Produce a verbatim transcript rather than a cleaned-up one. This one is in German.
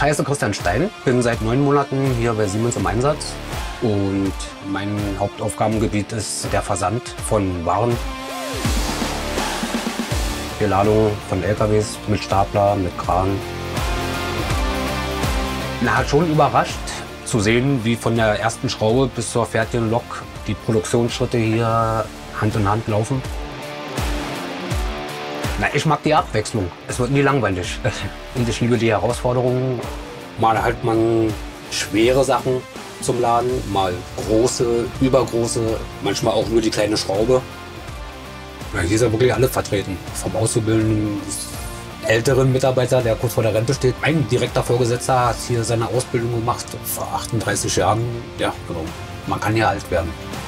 Ich heiße Christian Stein, bin seit neun Monaten hier bei Siemens im Einsatz und mein Hauptaufgabengebiet ist der Versand von Waren. Die Ladung von L K Ws mit Stapler, mit Kran. Na, hat schon überrascht zu sehen, wie von der ersten Schraube bis zur fertigen Lok die Produktionsschritte hier Hand in Hand laufen. Na, ich mag die Abwechslung. Es wird nie langweilig. Und ich liebe die Herausforderungen. Mal halt man schwere Sachen zum Laden, mal große, übergroße, manchmal auch nur die kleine Schraube. Na, hier ist ja wirklich alle vertreten. Vom Auszubildenden bis älteren Mitarbeiter, der kurz vor der Rente steht. Mein direkter Vorgesetzter hat hier seine Ausbildung gemacht vor achtunddreißig Jahren. Ja, genau. Man kann hier alt werden.